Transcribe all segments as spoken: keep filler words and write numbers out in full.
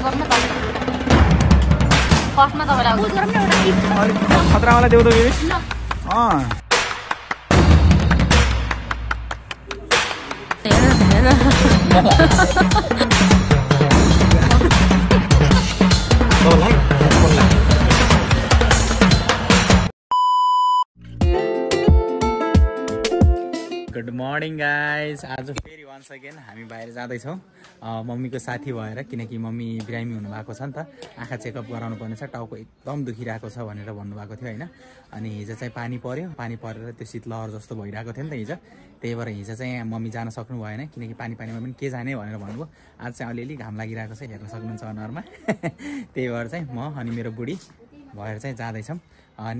गर्म त फर्स्टमा त होला बहुत गर्म न एउटा टिप खतरा वाला देऊ त बेबी अ हेर हेर होला गुड मर्निङ गाइज आज फेरि वन्स अगेन हामी बाहिर जाँदै छौं मम्मीको साथी भएर किनकि मम्मी बिरामी हुनु भएको छ नि त आँखा चेकअप गराउनु पर्ने छ टाउको एकदम दुखिरहेको छ भनेर भन्नुभएको थियो हैन अनि हिजो चाहिँ पानी पर्यो पानी परेर त्यो शीतलहर जस्तो भइरहेको थियो नि त हिजो त्यही भएर हिजो चाहिँ मम्मी जान सक्नु भएन किनकि पानी पानीमा पनि के जाने भनेर भन्नुभयो आज चाहिँ अलिअलि घाम लागिरहेको छ हेर्न सक्नुहुन्छ अनुहारमा त्यही भएर चाहिँ म अनि मेरो बुढी भएर चाहिँ जाँदै छौं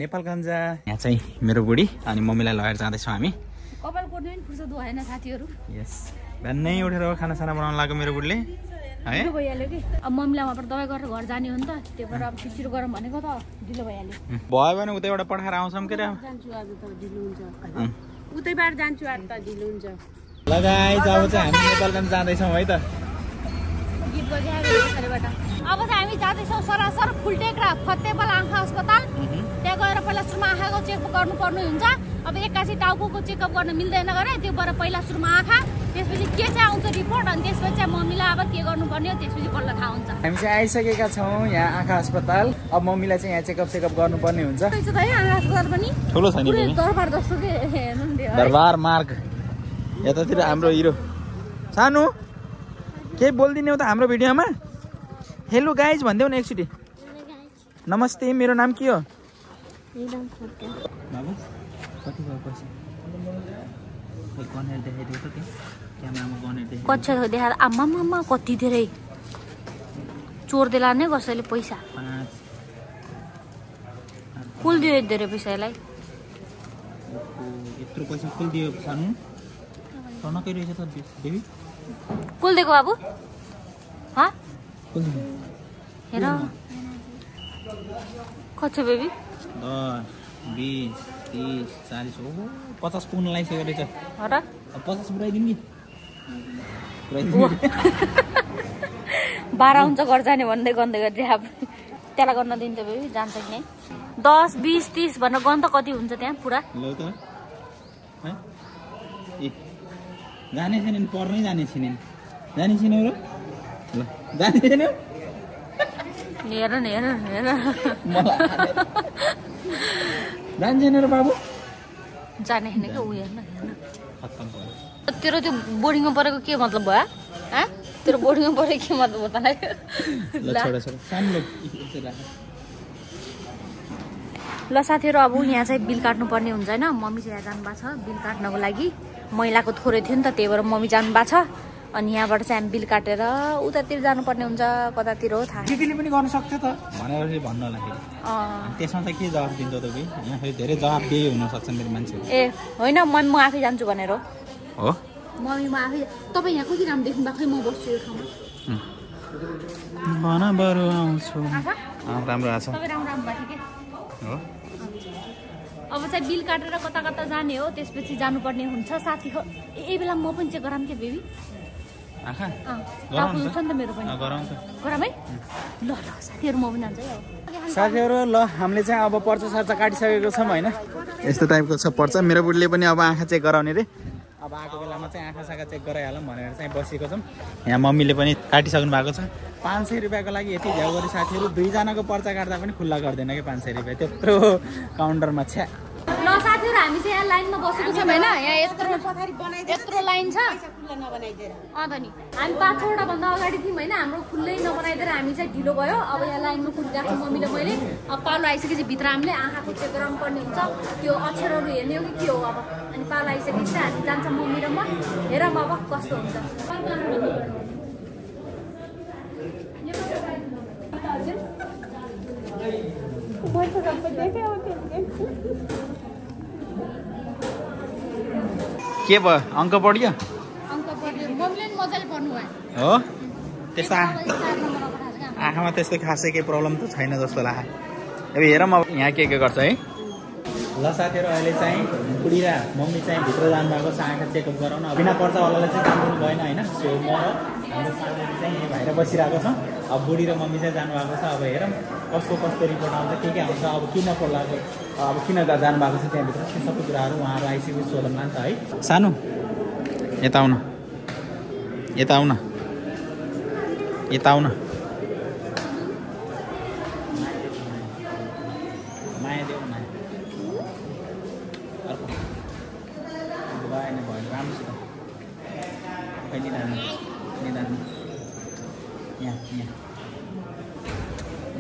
नेपालगञ्ज यहाँ चाहिँ मेरो बुढी अनि मम्मीलाई लगेर जाँदै छौं हामी कपाल कोर्नु नि फुर्सद भएन साथीहरु यस भन्नै उठेर खाना साना बनाउन लाग्यो मेरो बुढीले है ढिलो भइहाल्यो कि अब मम्मीलाई मात्र दबाई गरेर घर जाने हो नि त त्यो भएर अब छिटो गरम भनेको त ढिलो भइहाल्यो भयो भने उतैबाट पठाएर आउँछम के रे जान्छु आज त ढिलो हुन्छ उतैबाट जान्छु आज त ढिलो हुन्छ ल गाइस अब चाहिँ हामी नेपालगञ्ज जाँदै छौं है त गीत बजाएर सरबाट अब चाहिँ हामी जाँदै छौं सरासर फुलटेकरा फतेहबल आँखा अस्पताल त्यहाँ गएर पहिला सुरुमा आँखाको चेकअप गर्नु पर्नु हुन्छ अब एक्कासी टाउको चेकअप गर्न मिल्दैन गरे त्यो भएर पहिला सुरुमा आँखा त्यसपछि के चाहिँ आउँछ रिपोर्ट अनि त्यसपछि चाहिँ मम्मीलाई अब के गर्नुपर्ने हो त्यसपछि बल्ल थाहा हुन्छ हामी चाहिँ आइसकेका छौँ यहाँ आँखा अस्पताल अब मम्मीलाई चाहिँ यहाँ चेकअप सेकअप गर्नुपर्ने हुन्छ ठुलो छ नि पनि दरबार जस्तो के हेर्नु नि दरबार मार्ग यतातिर हाम्रो हिरो सानो के बोल्दिने हो त हाम्रो भिडियोमा हेलो गाइज भन्देऊ न एकचोटी नमस्ते मेरो नाम के हो बाबु आमा मामा कति धेरै चोर देला नै कसैले पैसा कुल दियो यति धेरै पैसा यसलाई यत्रो पैसा कुल दियो सानो टनकै रहेछ त बेबी कुल दिएको बाबु ह कुल हेर कछ बेबी दस बीस तीस चालीस हो पचास पुग्न लागिसक्यो रहेछ हट पचास पुराइदिनु नि बाह्र हुन्छ घर जाने भन्दै गन्दै गर्दै अब त्यसलाई गर्न दिन्छ बेबी जान्छ कि नै दस बीस तीस भनेर गन्त कति हुन्छ त्यहाँ पुरा ल त ए जाने छैन नि पर्नै जाने छैन नि जाने छैन र ल जाने छैन हेर न हेर हेर जान्जेनर बाबु जाने हैन के उ हेर्न हेर्न खत्तम भयो तेरो त्यो बोर्डिङमा परेको के मतलब भयो ह तेरो बोर्डिङमा परेको के मतलब हो तलाई ल छोडा छोडा सामले यसरी राख ल साथीहरु अब यहाँ चाहिँ बिल काट्नु पर्ने हुन्छ हैन मम्मी चाहिँ यहाँ जानु भएको छ बिल काट्नको लागि महिलाको थोरै थियो नि त त्यही भएर मम्मी जानु भएको छ अनि यहाँबाट चाहिँ हामी बिल काटेर उतातिर जानु पर्ने हुन्छ कतातिर हो थाहा दिदीले पनि गर्न सक्छ त भनेर भन्नु होला फेरि अ त्यसमा चाहिँ के जवाफ दिन्छ त भई यहाँ फेरि धेरै जवाफ दिए हुन सक्छन् मेरो मान्छेहरु ए हैन म म आफै जान्छु भनेर हो मम्मी म आफै तपाई यहाँ कति राम्रो देख्नु भएको खै म बस्छु यो ठाउँमा भन बरु आउँछु आ राम्रो आछ तपाई राम्रो राम्रो बाटी के हो अब चाहिँ बिल काटेर कता कता जाने हो त्यसपछि जानु पर्ने हुन्छ साथीहरु ए बेला म पनि चेक गराम के बेबी आखा गराउँछ नि त मेरो पनि गराउँछ गरामै ल ल साथीहरु म पनि जान्छु है साथीहरु ल हामीले चाहिँ अब पर्चा सार्चा काटिसकेको छौं हैन यस्तो टाइपको छ पर्चा मेरो बुढीले पनि अब आँखा चेक गराउने रे अब आको बेलामा चाहिँ आँखा साका चेक गराइहालौं भनेर चाहिँ बसेको छौं यहाँ मम्मीले पनि काटिसक्नु भएको छ पाँच सय रुपैयाँको लागि यति झ्याउ गरे साथीहरु दुई जनाको पर्चा काट्दा पनि खुल्ला गर्दैन के पाँच सय रुपैयाँ त्यत्रो काउन्टरमा छ्या ल साथीहरु हामी चाहिँ यहाँ लाइनमा बसेको छौं हैन यहाँ यत्रो पछाडी बनाइ यत्रो लाइन छ पैसा खुल्ला नबनाइदेर अ त नि हामी पाँच वटा भन्दा अगाडि थियौं हैन हाम्रो खुल्लै नबनाइदेर हामी चाहिँ ढिलो भयो अब यहाँ लाइनमा कुदिरहेको छु मम्मीले मैले अब पालो आइसकेपछि भित्र हामीले आँखाको चेक गराउनु पर्ने हुन्छ त्यो अक्षरहरु हेर्ने हो कि के हो अब अनि पालो आइसकेपछि हामी जान्छ मम्मी र म हेरौँ अब कस्तो हुन्छ मोटो कपडा देखे हो के के भयो अंक बढ्यो अंक बढ्यो मम्मीले नि मजाले पढ्नु भयो हो त्यस्ता आँखामा त्यस्तै खासै के प्रब्लम त छैन जस्तो लाग्यो अब हेरौँ अब यहाँ के के गर्छ है ल साथीहरु अहिले चाहिँ बुढी र मम्मी चाहिँ भित्र जानु भएको छ आँखा चेकअप गराउन बिना पर्चा वालाले चाहिँ काम गर्नु भएन हैन सो म हाम्रो साथीहरु चाहिँ यहाँ बाहिर बसिरहेको छ अब बुढी र मम्मी चाहिँ जानुभएको छ, अब हेरौँ कसको कस्तो रिपोर्ट आउँछ, के के आउँछ, अब किन पर्लाको अब किन जानुभएको छ त्यहाँभित्र त्यो सबै कुराहरू उहाँहरू आइसकेपछि सोधौँला नि त है। सानो यता आउन, यता आउन, यता आउन, माया देऊ न, बाहिर भयो राम्रोसँग कहिले जानु कहिले जानु यहाँ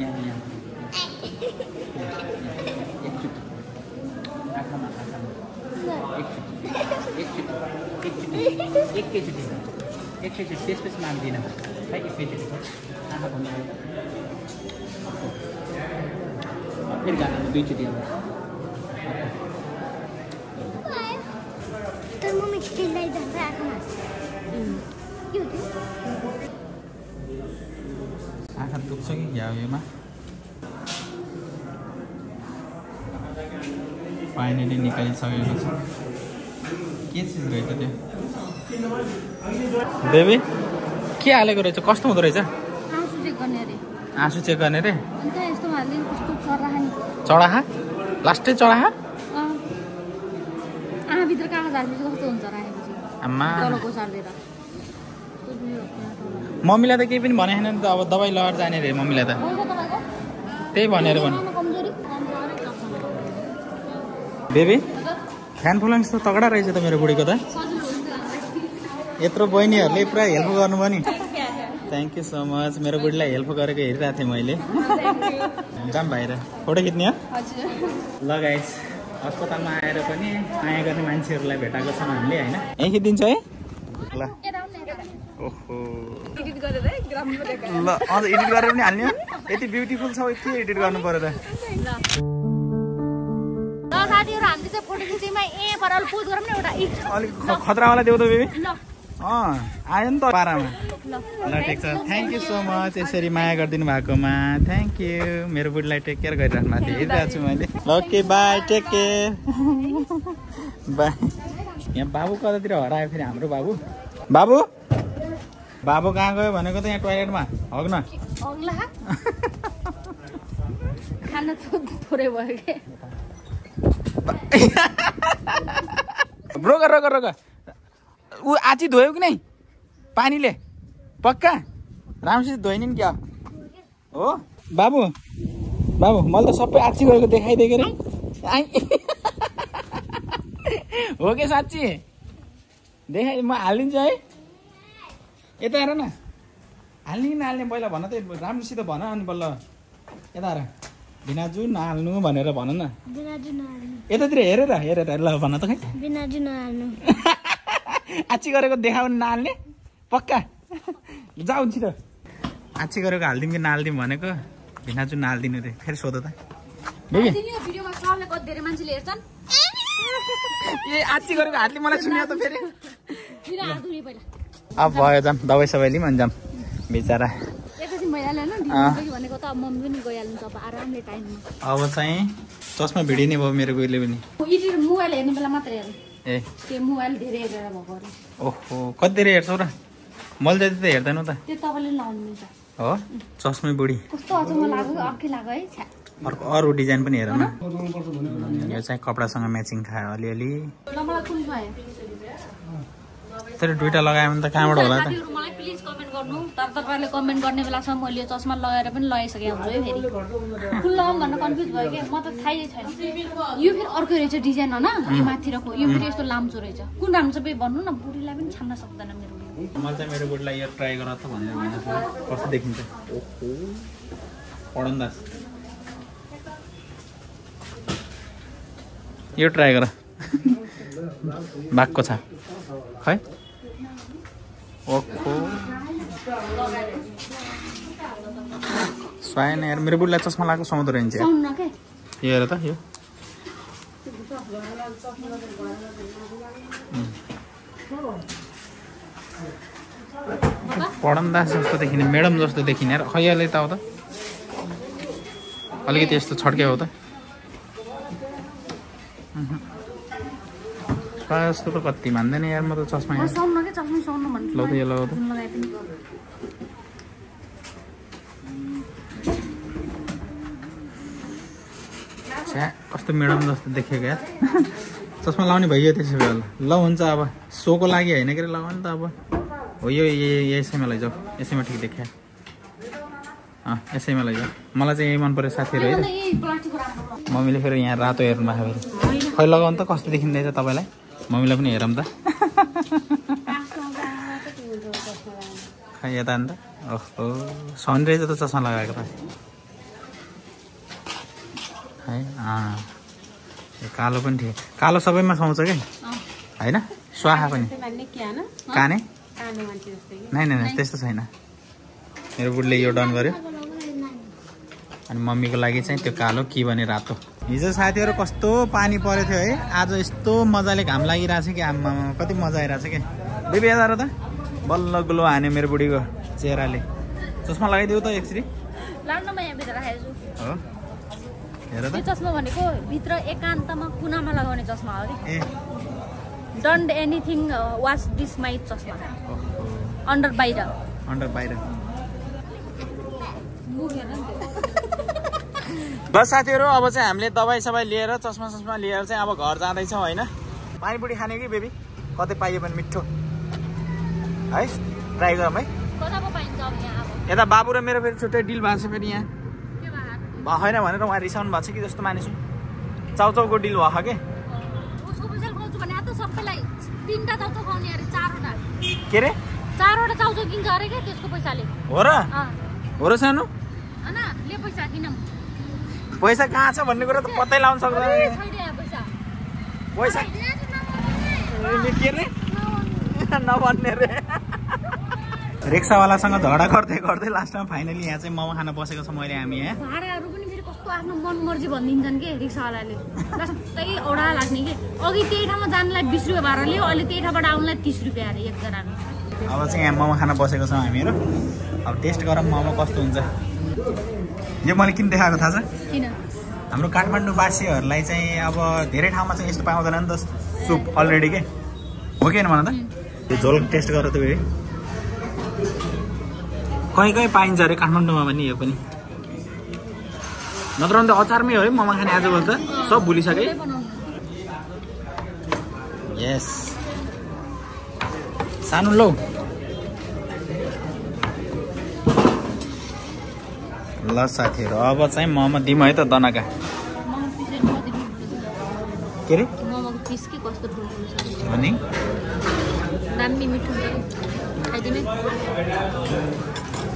यहाँ यहाँ यहाँ एकचोटि आँखामा आँखामा एकचोटि एकचोटि एकचोटि एकैचोटि एकैचोटि त्यसपछि माग्दिन है एकैचोटि आँखा बन्द फेरि गाना दुईचोटि आँखा दुख्छ कि घ्याउ योमा। फाइनली निकालिसकेको छ, के चिज रहेछ त्यो बेबी, के हालेको रहेछ, कस्तो हुँदो रहेछ? आँसु चेक गर्ने रे, चढाहा लास्टै चढाहा भित्र कागज हाल्नु कस्तो हुन्छ राखेपछि आमा तलको सार्लेर। मम्मीलाई त केही पनि भनेन नि त, अब दबाई लगाएर जाने रे मम्मीलाई त त्यही भनेर भन्नु। बेबी फ्यान फुलाङ जस्तो तगडा रहेछ त मेरो बुढीको त, यत्रो बहिनीहरूले पुरा हेल्प गर्नुभयो नि। थ्याङ्क यू सो मच, मेरो बुढीलाई हेल्प गरेको हेरिरहेको थिएँ मैले। जाम भाइर फोटो खिच्ने हो लगाइ। अस्पतालमा आएर पनि माया गर्ने मान्छेहरूलाई भेटाएको छौँ हामीले होइन। यहीँ दिन्छ है ल, ओहो एडिट गरेर है ग्राममा देखायो ल, अझ एडिट गरेर पनि हाल्ने हो, यति ब्युटीफुल छ के एडिट गर्नु पर्यो र। ल साथीहरु हामीले चाहिँ फोटो खिचेमा ए बराबर पोज गरौँ न एउटा, अलिक खतरा वाला देऊ त बेबी। ल अँ आयो नि त पारामा। ल ठिक छ, थ्यांक यू सो मच यसरी माया गरिदिनु भएकोमा। थ्यांक यू, मेरो बुढीलाई टेक केयर गरिराख्नु भएको थियो, हेरिरहेको छु मैले। Okay bye, take care bye. यहाँ बाबु कतातिर हरायो फेरि हाम्रो बाबु। बाबु बाबु कहाँ गयो भनेको त यहाँ टोयलेटमा हग्न अग्ला खाना थोरै भयो के रोग रोग रोग। ऊ आँची धोयो कि नै पानीले, पक्का राम्रोसित धोइन नि क्या हो बाबु? बाबु मैले त सबै आँची गएको देखाइदिएको रे हो के साँच्ची देखाइ, म हालिदिन्छु है। यता हेर न, हाल्ने नहाल्ने पहिला भन त, राम्रोसित भन अनि बल्ल। यता हेर, बिनाजु नहाल्नु भनेर भन न, यतातिर हेरेर हेरेर ल भन त, खै बिनाजु नहाल्नु आँची गरेको देखाउने नहाल्ने पक्का जाऊ छिटो। आँची गरेको हालिदिउँ कि नहालिदिउँ भनेको, भिनाजु नहालिदिनु रे। फेरि सोध त बेबी, ए आँची गरेको हातले मलाई सुन्यो त फेरि। अब भयो, जाम दबाई सबै लिम अनि जाम बेचारा। अब चाहिँ चस्मा भिडिने भयो मेरो कोहीले पनि, मोबाइल हेर्ने बेला मात्र हेर्नु। ए त्यो मोबाइल धेरै हेरेर भएको अरे। ओहो कति धेरै हेर्छौ र, मैले त त्यति हेर्दैन त। त्यो तपाईले लाउनु हुन्छ हो चस्मै बुढी, कस्तो अचम्म लाग्यो, अर्कै लाग्यो है छ्या। अर्को अरु डिजाइन पनि हेर न, यो चाहिँ कपडासँग म्याचिङ खायो अलिअलि। ल मलाई कुन भयो तर दुईटा लगायो भने त कहाँबाट होला त? मलाई प्लिज कमेन्ट गर्नु, तर तपाईहरुले कमेन्ट गर्ने बेलासम्म मैले चस्मा लगाएर पनि लगाइसके हुन्छु है। फेरि कुन लगाउँ भन्न कन्फ्युज भयो के, म त थाहै छैन। यो फेरि अर्को रहेछ डिजाइन हैन, यो माथिरको यो फेरि यस्तो लाम्चो रहेछ, कुन राम्रो छ बे भन्नु न, बुढीलाई पनि छान्न सक्दैन मेरो। मैले चाहिँ मेरो बुढीलाई यो ट्राई गर त भनेर भनेको छु, कस्तो देखिन्छ। ओहो पढन्दास यो ट्राई गर बाघको छ खै। ओहो स्वाइन यार, मेरो बुढीलाई चस्मा लगाएको सुहाउँदो रहेछ। यो हेर त, यो पढन्दास जस्तो देखिने, म्याडम जस्तो देखिने यार। खै अहिले त हो त अलिकति यस्तो छड्क्याउ त, जस्तो त कति भन्दैन यार। म त चस्मा लगाउँछु, अच्छा कस्तो मैडम जस्तो देखेको यार चस्मा लाउने भयो त्यसै बेला ल हुन्छ अब शो को लागि हैन के लगाउन त अब हो यो यसैमा लैजाऊ यसैमा ठीक देख्या अ यसैमा लैजाऊ मलाई चाहिँ यही मन पर्यो साथीहरु हैन मम्मीले फेरि यहाँ रातो हेर्नु भएको फेरि खै लगाउन त कस्तो देखिन्दैछ तपाईलाई मम्मीलाई पनि हेरम त खै यता नि त ओहो सनरेज त चस्मा लगाएको त है अ कालो पनि थियो कालो सबैमा सुहाउँछ के हैन स्वाहा पनि मान्ने के हैन काने काने मान्छे जस्तै नै नै नै त्यस्तो छैन मेरो बुढले यो डन गर्यो अनि मम्मीको लागि चाहिँ त्यो कालो के भने रातो हिजो साथीहरु कस्तो पानी परेथ्यो है आज यस्तो मजाले घाम लागिराछ के आम्मा कति मजा आइराछ के बेबी यार त बल्ल ग्लो हाने मेरो बुढीको चेहराले चस्मा लगाइदिउ त एकछिन लाउन म यहाँ भित्र राखेछु हो यो चस्मा भनेको भित्र एकान्तमा कुनामा लगाउने चस्मा हो रे don't anything watch this my चस्मा अन्डर बाहिर अन्डर बाहिर बस साथीहरु अब चाहिँ हामीले दबाई सबै लिएर चस्मा चस्मा लिएर चाहिँ अब घर जाँदै छौ हैन पानी बुढी खाने कि बेबी कतै पाइयो भने मिठो है ट्राई गरौँ है कताको पाइन्छ अब यहाँ अब यता बाबु र मेरो फेरि छुट्टै डिल भएको छ फेरि यहाँ होइन भनेर उहाँ रिसाउनु भएको छ कि जस्तो मानिसु चाउचाउको डिल भयो के उसको पैसा खुवाउँछु भने आ त सबैलाई तीनटा चाउचाउ खुवाउने अरे चारवटा के रे चारवटा चाउचाउ किन्छ अरे के त्यसको पैसाले हो र हो र सानो हैन ले पैसा किनम पैसा कहाँ छ भन्ने कुरा त पत्तै लाउन सक्दैन पैसा पैसा के रे नभन्ने रे रिक्सावालासँग झगडा गर्दै गर्दै लास्टमा फाइनली यहाँ चाहिँ मोमो खान बसेको छ मैले हामी यहाँ भाडाहरु पनि फेरि कस्तो आफ्नो मनमर्जी भन्दिन्छन् के रिक्सावालाले जस्तै औडा लाग्ने के अघि त्यही ठाउँमा जानलाई बीस रुपैयाँ भाडा लियो अहिले त्यही ठाउँबाट आउनलाई तीस रुपैयाँ अरे एकजनाको अब चाहिँ यहाँ मोमो खान बसेको छौं हामीहरु अब टेस्ट गरौँ मोमो कस्तो हुन्छ यो मैले किन देखाएको थाहा छ किन हाम्रो काठमाडौँ वासीहरुलाई चाहिँ अब धेरै ठाउँमा चाहिँ यस्तो पाउँदैन नि त सुप अलरेडी के हो के हैन भन त यो झोल टेस्ट गर त भे कहीं कहीं पाइन्छ अरे काठमाडौँमा पनि यो पनि नत्र भने अचारमै हो है मोमो खाने आजभोलि त सब भुलिसके यस सानो लौ ल साथीहरु अब चाहिँ मोमो दिम है त दनाका के रे मोमोको पीस के कस्तो ठुलो हुन्छ अनि दामी मिठो हुन्छ खाइदिने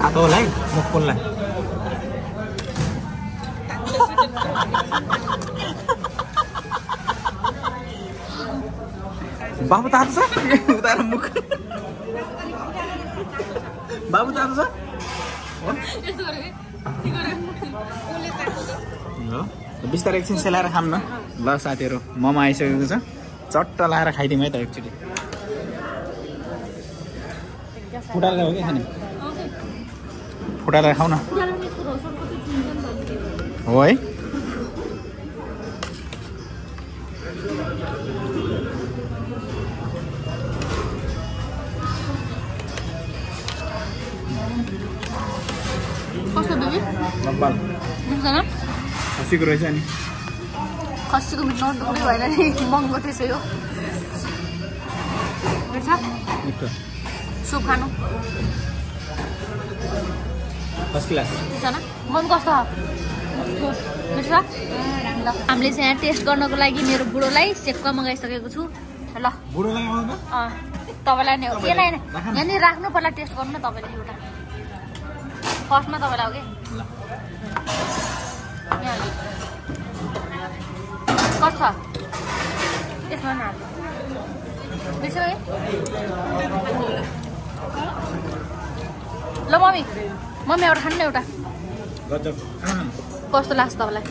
आगोलाई मुखपुललाई बाबु तातो छ उतार मुख बाबु तातो छ यस्तो गरे के गरे उले तातो छ ल बिस्तारै एकछिन सेलाएर खाम न ल साथीहरु ममा आइसकेको छ चट्ट लाएर खाइदिउँ है त एकचोटी फुटाएर हो के खाने फुटाएर खाऊ न हो है कस्तो बेबी नब्बल बुझ्दैन खसीको रहेछ नि खसीको मिठो डुक्री भएन नि महँगो त्यसै हो मिठो मिठो सुप खानु फर्स्ट क्लास जना मन कस्तो मिठो ल हामीले चाहिँ टेस्ट गर्नको लागि मेरो बुढोलाई सेक्का मगाइसकेको छु ल बुढोलाई मगाउनु अ तपाईलाई नै हो केलाई यहाँ नि राख्नु पर्ला टेस्ट गर्नु न तपाईले एउटा फर्स्टमा तपाईलाई हो के ल यहाँ कस्तो यसमा न मिठो है ल मम्मी मम्मी एउटा खानु एउटा गजब कस्तो लाग्छ तपाईलाई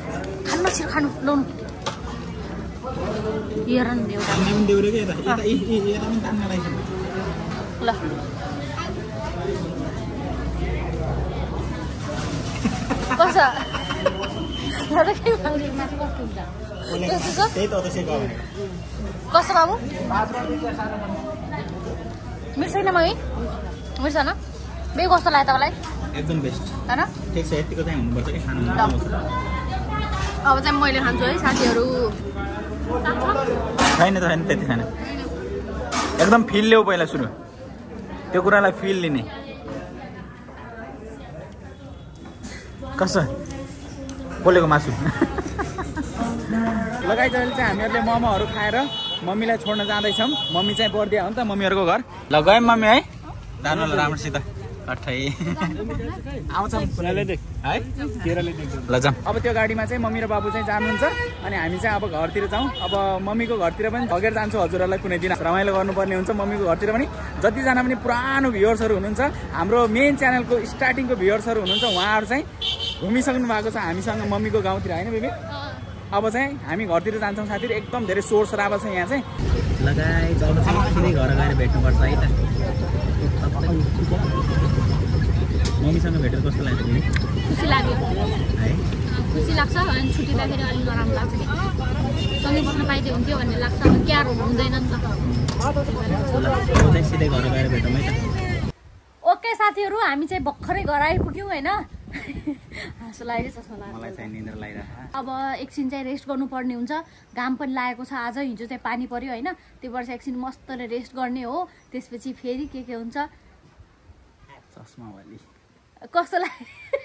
खानु छिर खानु लौनु यरन देउडा मेम देउरे के यता यता यता पनि तान्न लाग्छ ल कसा लडा के भाउले माथि कस्तो हुन्छ त्यही त त्यसै गाउने कस्तो बाबु मिर्छ हैन मम्मी मिर्छ न बे कस्तो लाग्यो तपाईलाई एकदम बेस्ट हैन ठीक छ यतिको चाहिँ हुनुपर्छ के खानु अब चाहिँ मैले खान्छु है साथीहरु छैन त हैन त्यति खान एकदम फिल ल्याउ पहिला सुरु त्यो कुरालाई फिल लिने कस्तो पोलेको मासु लगाइज अहिले चाहिँ हामीहरुले मोमोहरु खाएर मम्मीलाई छोड्न जाँदै छम मम्मी चाहिँ बर्दिया हो नि त मम्मीहरुको घर ल गए मम्मी है दानु राम्रोसित कठै आउँछ फुलाले देख है केराले देख ल जाम अब त्यो गाडीमा चाहिँ मम्मी र बाबु चाहिँ जानुहुन्छ अनि हामी चाहिँ अब घरतिर जाऊ अब मम्मीको घरतिर पनि लगेर जान्छु हजुरहरुलाई कुनै दिन रमाइलो गर्नुपर्ने हुन्छ मम्मीको घरतिर पनि जति जना पनि पुरानो भ्युअर्सहरु हुनुहुन्छ हाम्रो मेन च्यानलको स्टार्टिङको भ्युअर्सहरु हुनुहुन्छ उहाँहरु चाहिँ घुमिसक्नु भएको छ हामीसँग मम्मीको गाउँतिर हैन बेबी अब चाहिँ हामी घरतिर जान्छौं साथीहरु एकदम धेरै शोर शराबा छ यहाँ चाहिँ लगाइ जानु चाहिँ घर गएर भेट्नु पर्छ है त मम्मीसँग भेटेर कस्तो लाग्यो तिमी खुसी लाग्यो है खुसी लाग्छ अनि छुटिदाखेरि अलि नराम्रो लाग्छ सँगै बस्न पाइते हुन्थ्यो भन्ने लाग्छ अब क्यार हुँदैन नि त सिधै घर गएर भेटौँ है त ओके साथीहरु हामी चाहिँ भर्खरै घर आइपुग्यौं हैन हाँसो लाग्यो जस्तो लाग्यो मलाई चाहिँ निन्द्रा लागिरहेको अब एकछिन चाहिँ रेस्ट गर्नुपर्ने हुन्छ घाम पनि लागेको छ आज हिजो चाहिँ पानी पर्यो हैन त्यो वर्ष एकछिन मस्तले रेस्ट गर्ने हो त्यसपछि फेरि के के हुन्छ चस्मा वाली कस्तो लाग्यो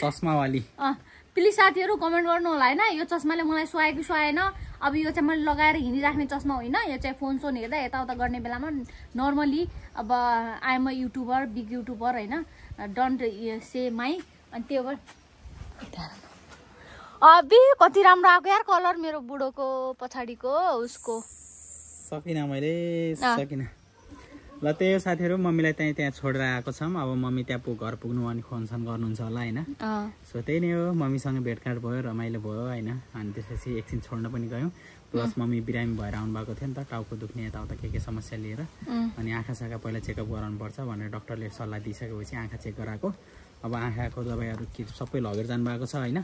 चस्मा वाली अ प्लिज साथीहरु कमेन्ट गर्नु होला हैन यो चस्माले मलाई सुहायो कि सुहाएन अब यो चाहिँ मैले लगाएर हिँडिराख्ने चस्मा होइन यो चाहिँ फोन सोन हेर्दा यताउता गर्ने बेलामा नर्मली अब I am a YouTuber big YouTuber हैन डोन्ट से माई अनि त्यो अबी कति राम्रो आको यार कलर मेरो बुढोको पछाडीको उसको सकिन मैले सकिन ल त्यो साथीहरु मम्मीलाई त्यही त्यहाँ छोडेर आएको छम अब मम्मी त्यहाँ पु घर पुग्नु अनि फोनसन गर्नुहुन्छ होला हैन सो त्यही नै हो मम्मीसँग भेटघाट भयो रमाइलो भयो हैन अनि त्यसपछि एकछिन छोड्न पनि गयौं प्लस मम्मी बिरामी भएर आउनु भएको थियो नि त टाउको दुख्ने यताउता के के समस्या लिएर अनि आँखा साका पहिला चेकअप गराउनु पर्छ भनेर डाक्टरले सल्लाह दिइसकेपछि आँखा चेक गराएको अब आँखाको दबाईहरु के सबै लगेर जानु भएको छ हैन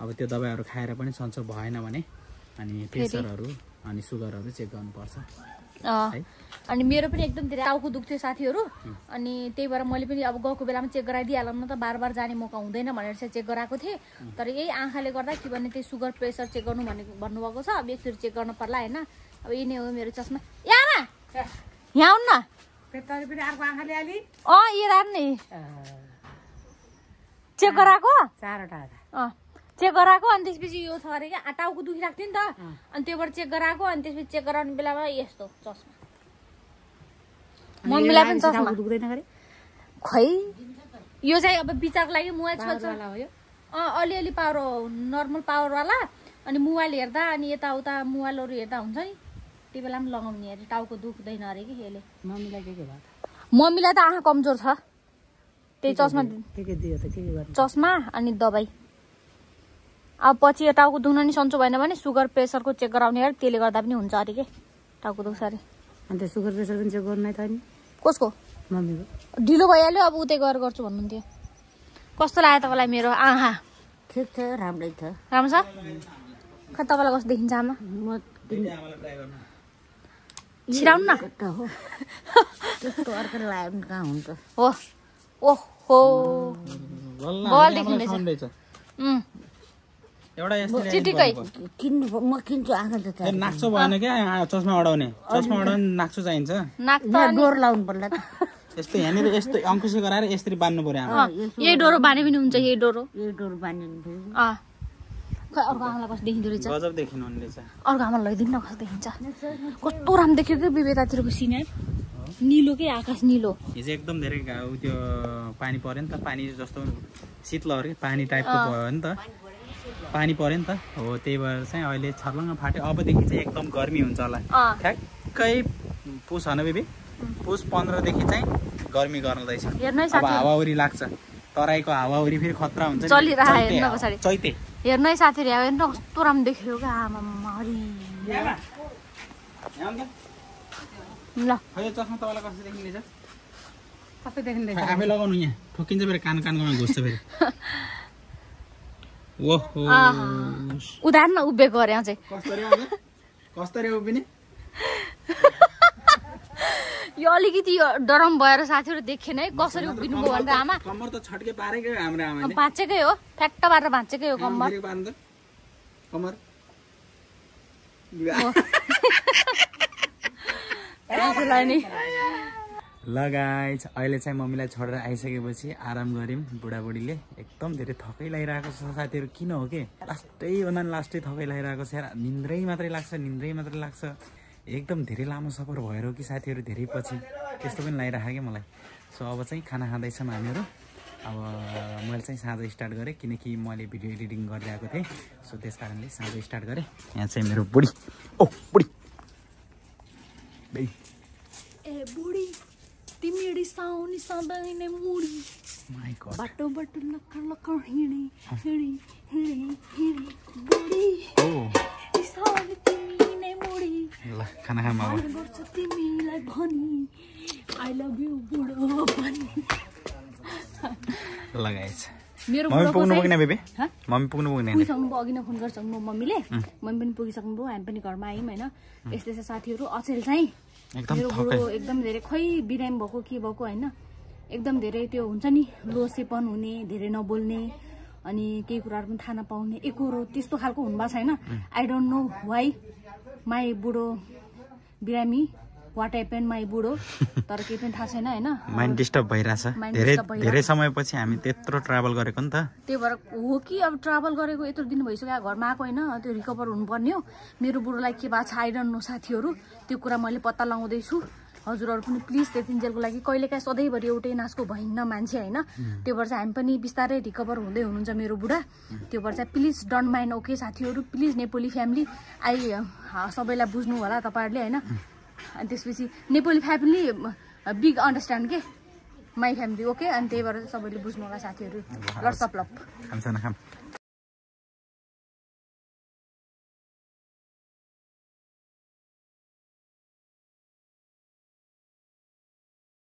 अब त्यो दबाईहरु खाएर पनि सन्चो भएन भने अनि प्रेसरहरु अनि सुगरहरु चेक गर्नु पर्छ अनि मेरो पनि एकदम धेरै टाउको दुख्थ्यो साथीहरु अनि त्यही भएर मैले पनि अब गएको बेलामा चेक गराइदिहालम न त बारबार जाने मौका हुँदैन भनेर चाहिँ चेक गराएको थिए तर यही आँखाले गर्दा के भन्ने त्यो सुगर प्रेसर चेक गर्नु भन्ने भन्नुभएको छ अब एकचोटी चेक गर्न पर्ला हैन अब यही नै हो मेरो चस्मा यामा यहाँ आउन न फेरि पनि अर्को आँखाले आली अ यरान नि चेक गराको चारवटा अ चेक गराको अनि त्यसपछि यो छ अरे के टाउको दुखिराख्छ नि त अनि त्यो भएर चेक गराको अनि त्यसपछि चेक गराउने बेलामा यस्तो चस्मा मम्मीलाई पनि चस्मा दुख्दैन गरे खै यो चाहिँ अब बिचारको लागि मोबाइल चल्छ अँ अलिअलि पावर नर्मल पावरवाला अनि मोबाइल हेर्दा अनि यताउता मोबाइलहरू हेर्दा हुन्छ नि त्यो बेला पनि लगाउने अरे टाउको दुख्दैन अरे कि यसले मम्मीलाई के के भयो मम्मीलाई त आँखा कमजोर छ त्यही चस्मा के के दियो त के के गर्नु चस्मा अनि दबाई अब पछि टाउको दुख्न नि सन्चो भएन भने सुगर प्रेसरको चेक गराउने अरे त्यसले गर्दा पनि हुन्छ अरे के टाउको दुख्छ अरे अनि त्यो सुगर प्रेसर पनि चेक गर्नै थाल्यो कसको मम्मीको ढिलो भइहाल्यो अब उतै गएर गर्छु भन्नुहुन्थ्यो कस्तो लाग्यो तपाईलाई मेरो आहा ठीक छ राम्रै छ राम्रो छ ख तपाईलाई कस्तो देखिन्छ आमा म तिमी आमालाई ट्राई गर्नु छिराउनु न कता हो त्यस्तो अर्को लायो नि कहाँ हुन्छ हो ओहो बल देखिन्छ उम् एउटा यस्तो चिटिकै किन्नु म किन्छु आँखा त चाहिन्छ नाक्सो भएन के चस्मा अडाउने चस्मा अडाउने नाक्सो चाहिन्छ नाक त डोर लाउनु पर्ला यस्तो यहाँ नि यस्तो अंकुश गराएर यसरी बान्नु पर्यो हामी यही डोरो बाने पनि हुन्छ यही डोरो यही डोरो बाने हुन्छ अ खै अर्को आमालाई कस्तो देखिन्छ रे गजब देखिन उनले चाहिँ अर्को आमालाई लैदिन न कस्तो देखिन्छ कस्तो राम्रो देखियो के बिबेतातिरको सिन है नीलो के आकाश नीलो हिजो एकदम धेरै गाउ त्यो पानी पर्यो नि त पानी जस्तो शीतलहर के पानी टाइपको भयो नि त पानी पर्यो नि त हो त्यही भएर चाहिँ अहिले छर्लङ्ग फाट्यो अबदेखि चाहिँ एकदम गर्मी हुन्छ होला ठ्याक्कै पुस होइन बेबी पुस पन्ध्र देखि चाहिँ गर्मी गर्दै छ अब हावाहुरी लाग्छ तराईको हावाहुरी फेरि खतरा हुन्छ चैते हेर्नु है साथीहरु हेर्न कस्तो राम्रो देखियो के आमामा हरि ल यो चस्मा तपाईलाई कसरी देखिन्छ सबै देखिन्छ हामी लगाउनु यहाँ ठोकिन्छ फेरि कान कानमा घुस्छ फेरि ओहो उधार न उभेको अरे अझै कस्तरी उभिने यो अलिकति डरम भएर साथीहरु देखेन है कसरी उभिनु भयो भनेर आमा कम्मर त छटके पारेकै हाम्रो आमाले भाँचेकै हो फ्याट्टा पारेर भाँचेकै हो कम्मर Komar. ल गाइज अहिले चाहिँ मम्मीलाई छोडेर आइसकेपछि आराम गर्यौं बुढाबुढीले एकदम धेरै थकै लागिरहेको छ साथीहरु किन हो के लास्टै भन्दा लास्टै थकै लागिरहेको छ यार निन्द्रै मात्रै लाग्छ निन्द्रै मात्रै लाग्छ एकदम धेरै लामो सफर भएर कि साथीहरु धेरै पछि त्यस्तो पनि लागिराखे के मलाई सो अब चाहिँ खाना खाँदैछौं हामीहरु अब मैले चाहिँ साँझ स्टार्ट गरे किनकि मैले भिडियो एडिटिङ गरिरहेको थिए सो त्यसकारणले साँझ स्टार्ट गरे यहाँ चाहिँ मेरो बुढी ओ बुढी ए बुढी तिमी रिसाउनी सधैं नै मुडी माय गॉड बाटो बाटो लक्क लक्क हिडी हिडी हिडी हिडी बुढी ओ रिसाउनी तिमी नै मुडी ल खाना खामा अब गर्छु तिमीलाई भनी आई लभ यु बुढो भनी ल गाइस मेरो बुढो पुग्नु पुग्ने बेबी ह मम्मी पुग्नु पुग्ने हैन पुग्नु अघिन फोन गर्छ म मम्मीले मम्मी पनि पुगिसक्नु भयो हामी पनि घरमा आइम हैन यस्तै छ साथीहरु अचेल चाहिँ एकदम थोरै एकदम धेरै खै बिराम भएको के भएको हैन एकदम धेरै त्यो हुन्छ नि लोसेपन हुने धेरै नबोल्ने अनि केही कुराहरु पनि थाहा नपाउने एकरो त्यस्तो खालको हुनबा छैन I don't know why my बुढो बिरामी वाट ह्यापन माइ बुढो तर के पनि थाहा छैन हैन माइन्ड डिस्टर्ब भइराछ धेरै धेरै समयपछि हामी त्यत्रो ट्राभल गरेको नि त त्यो भएर हो कि अब ट्राभल गरेको यत्रो दिन भइसक्यो घरमा आको हैन त्यो रिकभर हुनु पर्ने हो मेरो बुढोलाई के बाछ आइरन नो साथीहरु त्यो कुरा मैले पत्ता लगाउँदै छु हजुरहरु पनि प्लिज त्यतिन्जेलको लागि कहिलेकाहीँ सधैँभरि एउटै नासको भइन्न मान्छे हैन त्यो भएर चाहिँ हामी पनि बिस्तारै रिकभर हुँदै हुनुहुन्छ मेरो बुढा त्यो भएर चाहिँ प्लिज डोन्ट माइन्ड ओके साथीहरु प्लिज नेपाली फ्यामिली आई सबैलाई बुझ्नु होला तपाईहरुले हैन अनि त्यसपछि नेपाली फ्यामिली बिग अन्डरस्ट्यान्ड के माइ फ्यामिली ओके अनि त्यही भएर सबैले बुझ्नु होला साथीहरु लट्स अफ लभ खाम खाम